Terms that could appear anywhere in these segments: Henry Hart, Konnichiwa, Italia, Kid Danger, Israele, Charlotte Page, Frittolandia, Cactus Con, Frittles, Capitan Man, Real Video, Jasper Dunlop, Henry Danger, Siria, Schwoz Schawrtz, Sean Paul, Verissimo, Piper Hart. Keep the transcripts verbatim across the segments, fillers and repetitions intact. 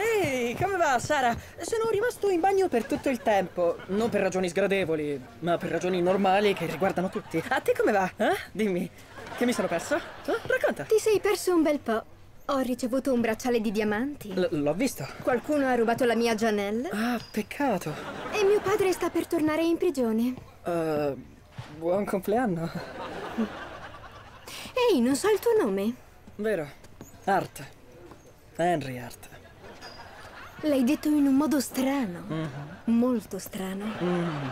Ehi, come va, Sara? Sono rimasto in bagno per tutto il tempo. Non per ragioni sgradevoli, ma per ragioni normali che riguardano tutti. A te come va? Eh? Dimmi, che mi sono perso? Eh? Racconta. Ti sei perso un bel po'. Ho ricevuto un bracciale di diamanti. L'ho visto. Qualcuno ha rubato la mia Janelle. Ah, peccato. E mio padre sta per tornare in prigione. Uh, buon compleanno. Ehi, non so il tuo nome. Vero. Hart. Henry Hart. L'hai detto in un modo strano. Mm-hmm. Molto strano. Mm.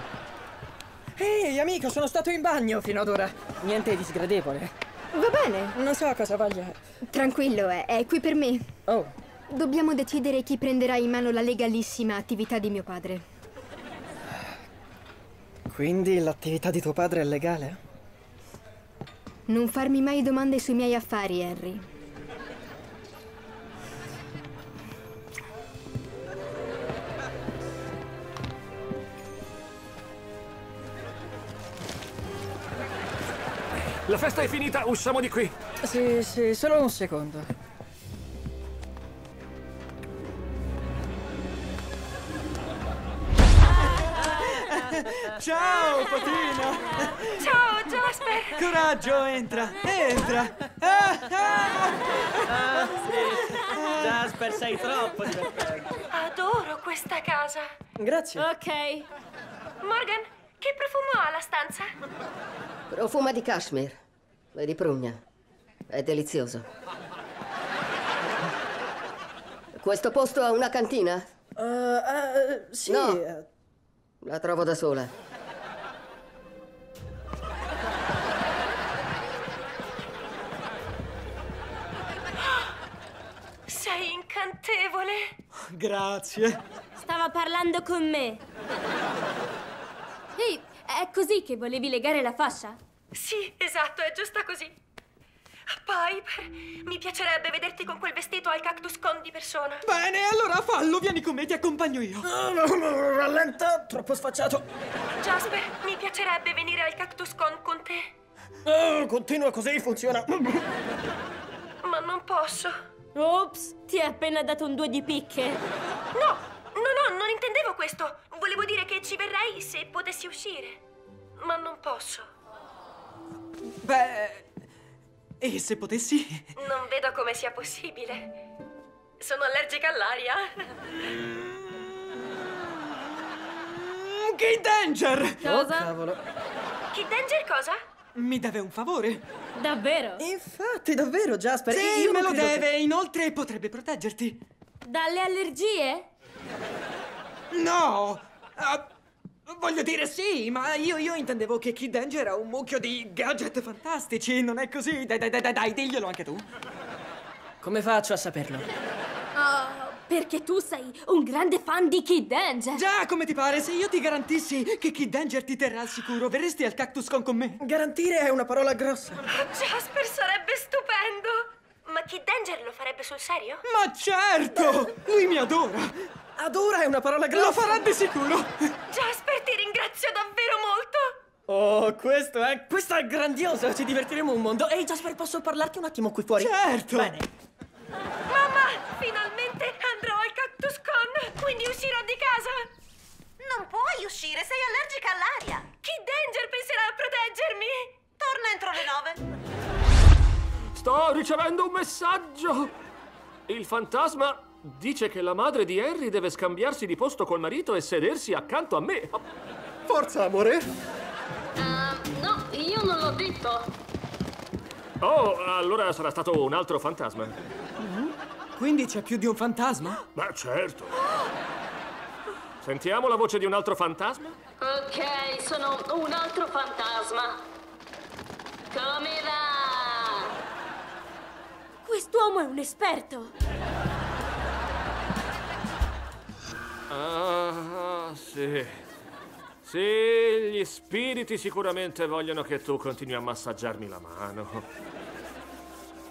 Ehi, amico, sono stato in bagno fino ad ora. Niente di sgradevole. Va bene. Non so cosa voglia. Tranquillo, è, è qui per me. Oh. Dobbiamo decidere chi prenderà in mano la legalissima attività di mio padre. Quindi l'attività di tuo padre è legale? Non farmi mai domande sui miei affari, Henry. La festa è finita, usciamo di qui! Sì, sì, solo un secondo. Ciao, Patina! Ciao, Jasper! Coraggio, entra! Entra! Ah, ah. Ah, sì. Jasper, sei troppo perfetto! Adoro questa casa! Grazie! Ok! Morgan, che profumo ha la stanza? Profuma di cashmere e di prugna. È delizioso. Questo posto ha una cantina? Uh, uh, sì. No, la trovo da sola. Sei incantevole. Grazie. Stava parlando con me. Ehi, è così che volevi legare la fascia? Sì, esatto, è giusta così. Piper, mi piacerebbe vederti con quel vestito al Cactus Con di persona. Bene, allora fallo, vieni con me, ti accompagno io. No, no, no, rallenta, troppo sfacciato. Jasper, mi piacerebbe venire al Cactus Con con te. Oh, continua così, funziona. Ma non posso. Ops, ti ha appena dato un due di picche. No! No, no, non intendevo questo. Volevo dire che ci verrei se potessi uscire. Ma non posso. Beh... E se potessi? Non vedo come sia possibile. Sono allergica all'aria. Mm, Kid Danger! Cosa? Oh, cavolo. Kid Danger cosa? Mi deve un favore. Davvero? Infatti, davvero, Jasper. Sì, io me lo deve. Che... Inoltre potrebbe proteggerti. Dalle allergie? No! Uh, voglio dire sì, ma io, io intendevo che Kid Danger era un mucchio di gadget fantastici, non è così? Dai, dai, dai, dai, dai, diglielo anche tu. Come faccio a saperlo? Oh, perché tu sei un grande fan di Kid Danger. Già, come ti pare, se io ti garantissi che Kid Danger ti terrà al sicuro, verresti al Cactus Con con me? Garantire è una parola grossa. Jasper, sarebbe stupendo! Ma Kid Danger lo farebbe sul serio? Ma certo! Lui mi adora! Adora è una parola grossa. Lo farebbe sicuro. Jasper, ti ringrazio davvero molto. Oh, questo è... Questo è grandioso. Ci divertiremo un mondo. Ehi, Jasper, posso parlarti un attimo qui fuori? Certo. Bene. Mamma, finalmente andrò al Cactus Con, quindi uscirò di casa. Non puoi uscire, sei allergica all'aria. Kid Danger penserà a proteggermi. Torna entro le nove. Sto ricevendo un messaggio. Il fantasma... dice che la madre di Henry deve scambiarsi di posto col marito e sedersi accanto a me. Forza, amore! Uh, no, io non l'ho detto. Oh, allora sarà stato un altro fantasma. Mm-hmm. Quindi c'è più di un fantasma? Ma certo. Sentiamo la voce di un altro fantasma? Ok, sono un altro fantasma. Come va? Quest'uomo è un esperto. Ah, sì. Sì, gli spiriti sicuramente vogliono che tu continui a massaggiarmi la mano.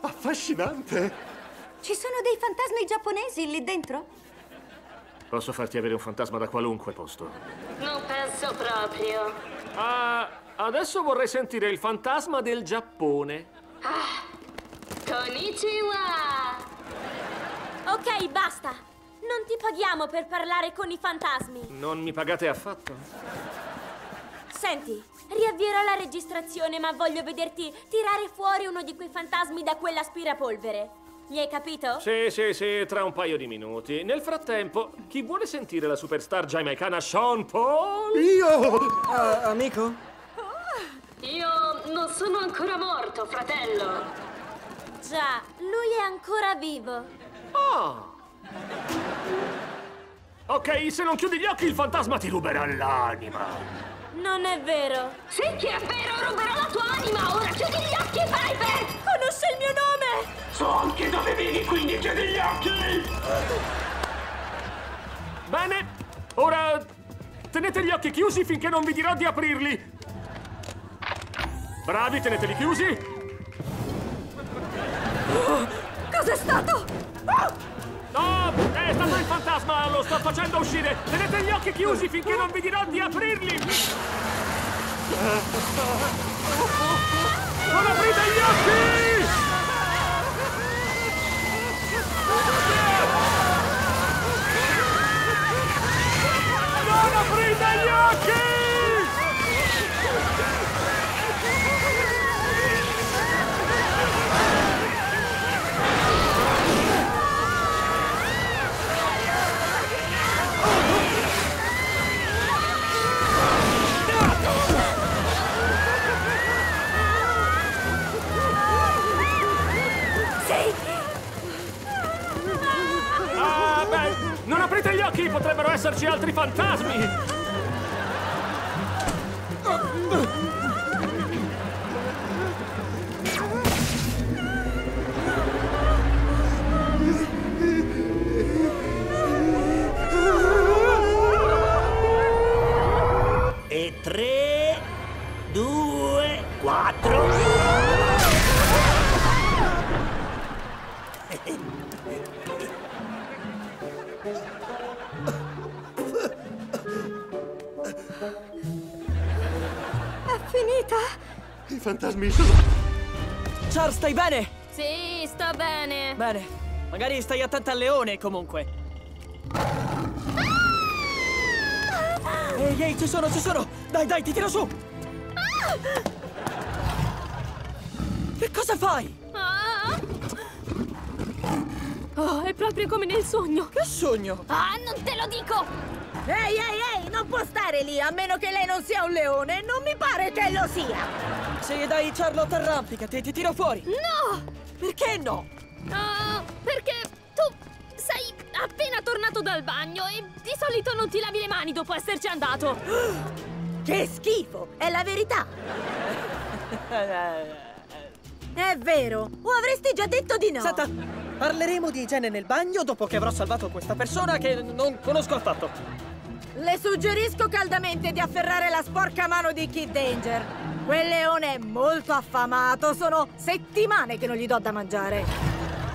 Affascinante! Ci sono dei fantasmi giapponesi lì dentro? Posso farti avere un fantasma da qualunque posto? Non penso proprio. Ah, adesso vorrei sentire il fantasma del Giappone. Ah, Konnichiwa! Ok, basta! non ti paghiamo per parlare con i fantasmi. Non mi pagate affatto. Senti, riavvierò la registrazione, ma voglio vederti tirare fuori uno di quei fantasmi da quell'aspirapolvere. Mi hai capito? Sì, sì, sì, tra un paio di minuti. Nel frattempo, chi vuole sentire la superstar giamaicana Sean Paul? Io! Uh, amico? Oh. Io non sono ancora morto, fratello. Già, lui è ancora vivo. Oh! Ok, se non chiudi gli occhi il fantasma ti ruberà l'anima. Non è vero. Sì che è vero, ruberò la tua anima. Ora chiudi gli occhi, Piper! Conosce il mio nome! So anche dove vivi, quindi chiudi gli occhi! Bene, ora tenete gli occhi chiusi finché non vi dirò di aprirli. Bravi, teneteli chiusi. Oh, cos'è stato? Oh! No, è stato il fantasma, lo sto facendo uscire. Tenete gli occhi chiusi finché non vi dirò di aprirli. Non aprite gli occhi! Non aprite gli occhi! Potrebbero esserci altri fantasmi! E tre, due, quattro... I fantasmi sono... Charles, stai bene? Sì, sto bene. Bene. Magari stai attenta al leone, comunque. Ah! Ehi, ehi, ci sono, ci sono! Dai, dai, ti tiro su! Ah! Che cosa fai? Ah! Oh, è proprio come nel sogno. Che sogno? Ah, non te lo dico! Ehi, ehi, ehi, non può stare lì, a meno che lei non sia un leone. Non mi pare che lo sia. Sì, dai, Charlotte, arrampicati, ti tiro fuori. No! Perché no? Uh, perché tu sei appena tornato dal bagno e di solito non ti lavi le mani dopo esserci andato. Che schifo, è la verità. È vero, o avresti già detto di no. Senta, parleremo di igiene nel bagno dopo che avrò salvato questa persona che non conosco affatto. Le suggerisco caldamente di afferrare la sporca mano di Kid Danger. Quel leone è molto affamato, sono settimane che non gli do da mangiare.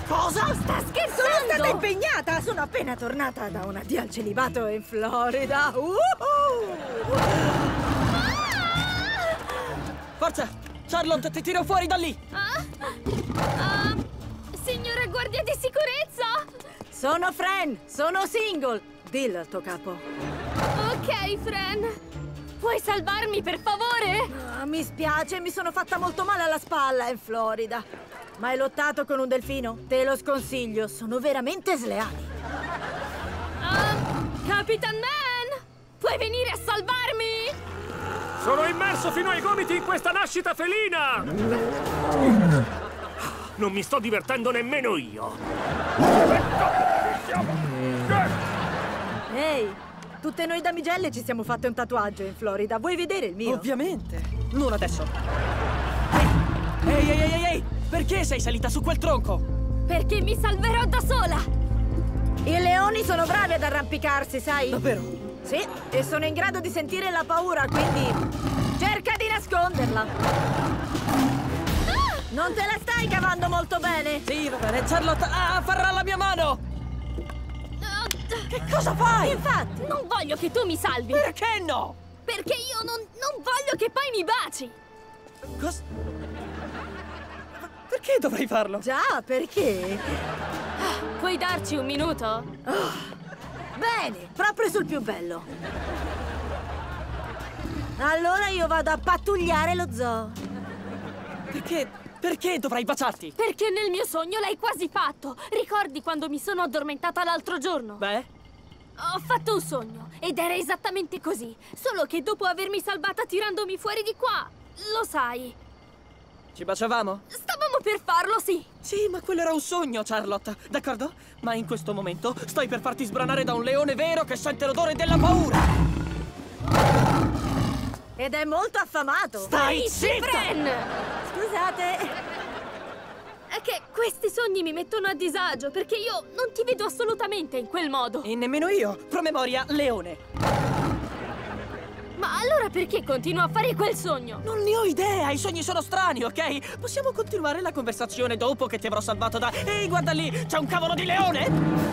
Cosa? Sta scherzando? Sono stata impegnata, sono appena tornata da un addio al celibato in Florida. Uh-huh. Ah! Forza, Charlotte, ti tiro fuori da lì. Ah? Ah, signora guardia di sicurezza? Sono Fran, sono single. Dillo al tuo capo. Ok, Fran. Puoi salvarmi, per favore? Ah, mi spiace, mi sono fatta molto male alla spalla in Florida. Ma hai lottato con un delfino? Te lo sconsiglio, sono veramente sleali. Uh, Capitan Man! Puoi venire a salvarmi? Sono immerso fino ai gomiti in questa nascita felina! Non mi sto divertendo nemmeno io. Ehi! Hey. Tutte noi damigelle ci siamo fatte un tatuaggio in Florida. Vuoi vedere il mio? Ovviamente. Non adesso. Ehi, ehi, ehi, ehi! Perché sei salita su quel tronco? Perché mi salverò da sola! I leoni sono bravi ad arrampicarsi, sai? Davvero? Sì, e sono in grado di sentire la paura, quindi... cerca di nasconderla! Ah! Non te la stai cavando molto bene! Sì, va bene, Charlotte... Ah, farà la mia mano! Che cosa fai? Infatti, non voglio che tu mi salvi. Perché no? Perché io non, non voglio che poi mi baci. Cosa? Perché dovrei farlo? Già, perché? Puoi darci un minuto? Oh, Bene, proprio sul più bello. Allora io vado a pattugliare lo zoo. Perché, perché dovrai baciarti? Perché nel mio sogno l'hai quasi fatto. Ricordi quando mi sono addormentata l'altro giorno? Beh? Ho fatto un sogno ed era esattamente così. Solo che dopo avermi salvata tirandomi fuori di qua, lo sai. Ci baciavamo? Stavamo per farlo, sì. Sì, ma quello era un sogno, Charlotte, d'accordo? Ma in questo momento stai per farti sbranare da un leone vero che sente l'odore della paura. Ed è molto affamato. Stai zitta! Scusate. È che questi sogni mi mettono a disagio, perché io non ti vedo assolutamente in quel modo. E nemmeno io. Promemoria, leone. Ma allora perché continuo a fare quel sogno? Non ne ho idea, i sogni sono strani, ok? Possiamo continuare la conversazione dopo che ti avrò salvato da... Ehi, guarda lì, c'è un cavolo di leone!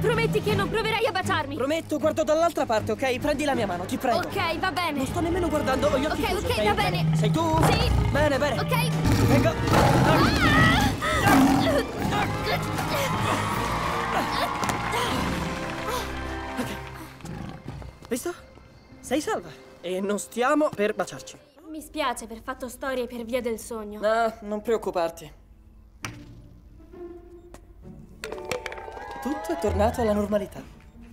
Prometti che non proverai a baciarmi? Prometto, guardo dall'altra parte, ok? Prendi la mia mano, ti prego. Ok, va bene. Non sto nemmeno guardando, voglio... Ok, chiuso, ok, sei... va bene. Sei tu? Sì. Bene, bene. Ok. Vengo. Ok. Visto? Sei salva. E non stiamo per baciarci. Mi spiace aver fatto storie per via del sogno. No, non preoccuparti. Tutto è tornato alla normalità.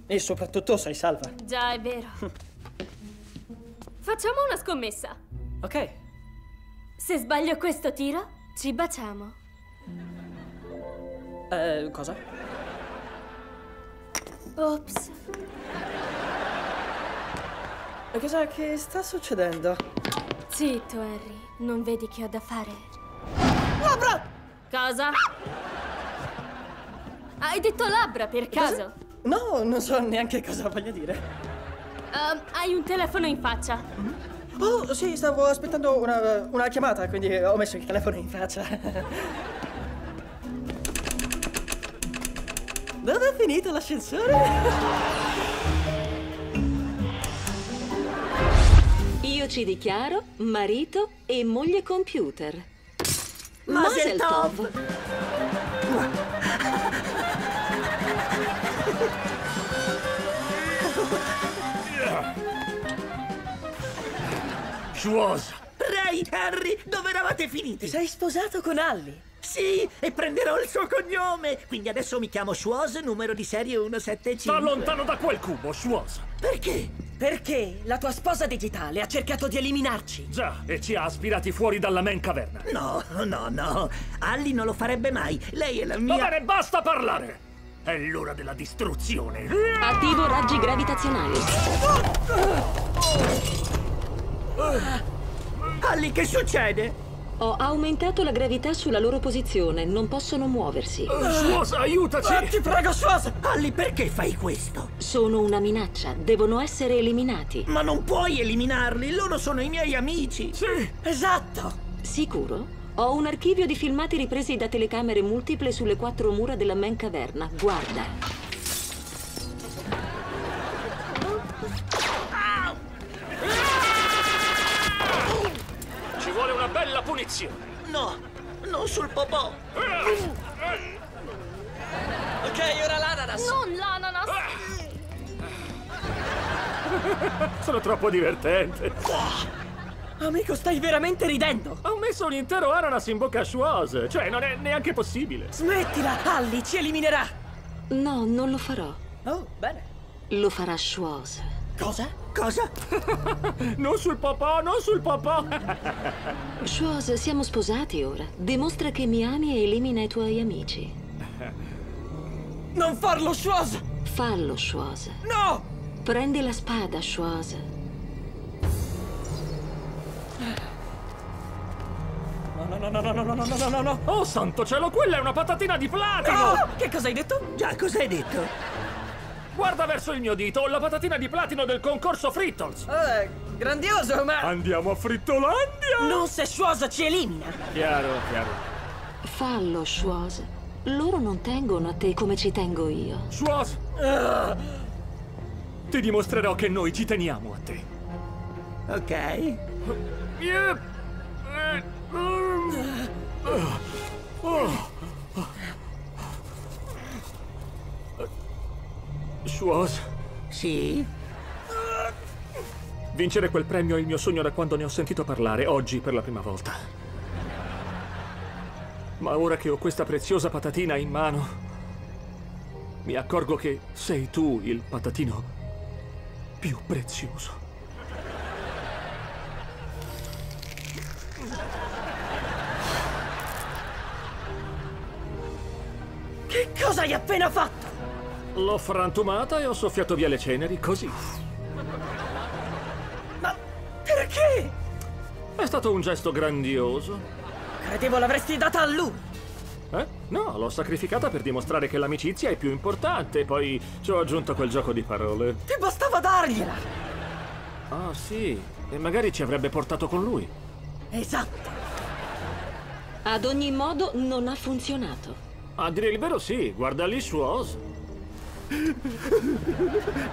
E soprattutto sei salva. Già, è vero. Facciamo una scommessa. Ok. Se sbaglio questo tiro, ci baciamo. Eh, cosa? Ops. Cosa che sta succedendo? Zitto, Henry. Non vedi che ho da fare? Labbra! Cosa? Ah! Hai detto labbra per caso? Cosa? No, non so neanche cosa voglia dire. Um, hai un telefono in faccia. Mm-hmm. Oh, sì, stavo aspettando una, una chiamata, quindi ho messo il telefono in faccia. Dove è finito l'ascensore? Io ci dichiaro marito e moglie computer. Mazel tov! Schwoz. Prei, Henry, dove eravate finiti? Sei sposato con Allie? Sì, e prenderò il suo cognome. Quindi adesso mi chiamo Schwoz, numero di serie centosettantacinque. Sta lontano da quel cubo, Schwoz. Perché? Perché la tua sposa digitale ha cercato di eliminarci. Già, e ci ha aspirati fuori dalla Man Caverna. No, no, no. Allie non lo farebbe mai. Lei è la mia... Va bene, basta parlare. È l'ora della distruzione. Attivo raggi gravitazionali. Oh! Allie, che succede? Ho aumentato la gravità sulla loro posizione, non possono muoversi. Uh, Schwoz, aiutaci! Uh, ti prego, Schwoz! Allie, perché fai questo? Sono una minaccia, devono essere eliminati. Ma non puoi eliminarli, loro sono i miei amici. Sì, esatto! Sicuro? Ho un archivio di filmati ripresi da telecamere multiple sulle quattro mura della Man Caverna, guarda. Bella punizione! No, non sul popò! Ok, ora l'ananas! Non l'ananas! Sono troppo divertente! Oh, amico, stai veramente ridendo! Ho messo un intero ananas in bocca a Schwoz! Cioè, non è neanche possibile! Smettila, Allie, ci eliminerà! No, non lo farò. Oh, bene. Lo farà Schwoz. Cosa? Cosa? Non sul papà, non sul papà! Schwoz, siamo sposati ora. Dimostra che mi ami e elimina i tuoi amici. Non farlo, Schwoz! Fallo, Schwoz. No! Prendi la spada, Schwoz. No, no, no, no, no, no, no, no, no, no! Oh, santo cielo, quella è una patatina di platano! Oh, che cosa hai detto? Già, cosa hai detto? Guarda verso il mio dito, ho la patatina di platino del concorso Frittles! Eh, grandioso, ma... Andiamo a Frittolandia! Non se Schwoz ci elimina! Chiaro, chiaro. Fallo, Schwoz. Loro non tengono a te come ci tengo io. Schwoz! Uh. Ti dimostrerò che noi ci teniamo a te. Ok. Uh. Uh. Uh. Schwoz? Sì? Vincere quel premio è il mio sogno da quando ne ho sentito parlare, oggi per la prima volta. Ma ora che ho questa preziosa patatina in mano, mi accorgo che sei tu il patatino più prezioso. Che cosa hai appena fatto? L'ho frantumata e ho soffiato via le ceneri, così. Ma perché? È stato un gesto grandioso. Credevo l'avresti data a lui. Eh? No, l'ho sacrificata per dimostrare che l'amicizia è più importante. Poi ci ho aggiunto quel gioco di parole. Ti bastava dargliela. Ah, sì. E magari ci avrebbe portato con lui. Esatto. Ad ogni modo non ha funzionato. A dire il vero sì, guarda lì, Schwoz.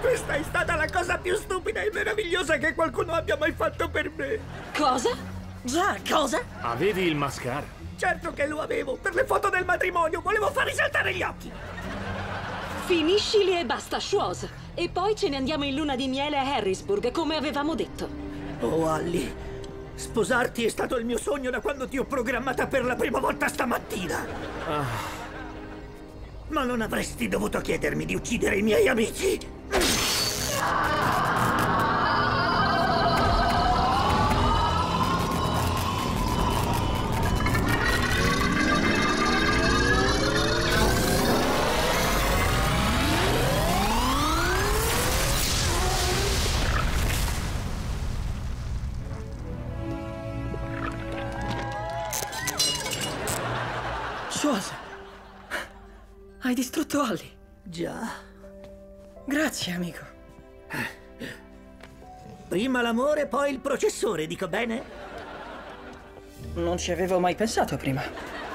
Questa è stata la cosa più stupida e meravigliosa che qualcuno abbia mai fatto per me. Cosa? Già, cosa? Avevi il mascara? Certo che lo avevo, per le foto del matrimonio, volevo far risaltare gli occhi. Finiscili e basta, Schwoz. E poi ce ne andiamo in luna di miele a Harrisburg, come avevamo detto. Oh, Allie, sposarti è stato il mio sogno da quando ti ho programmata per la prima volta stamattina. Ah... Ma non avresti dovuto chiedermi di uccidere i miei amici? Schwoz! Hai distrutto Allie. Già. Grazie, amico. Prima l'amore, poi il processore, dico bene? Non ci avevo mai pensato prima.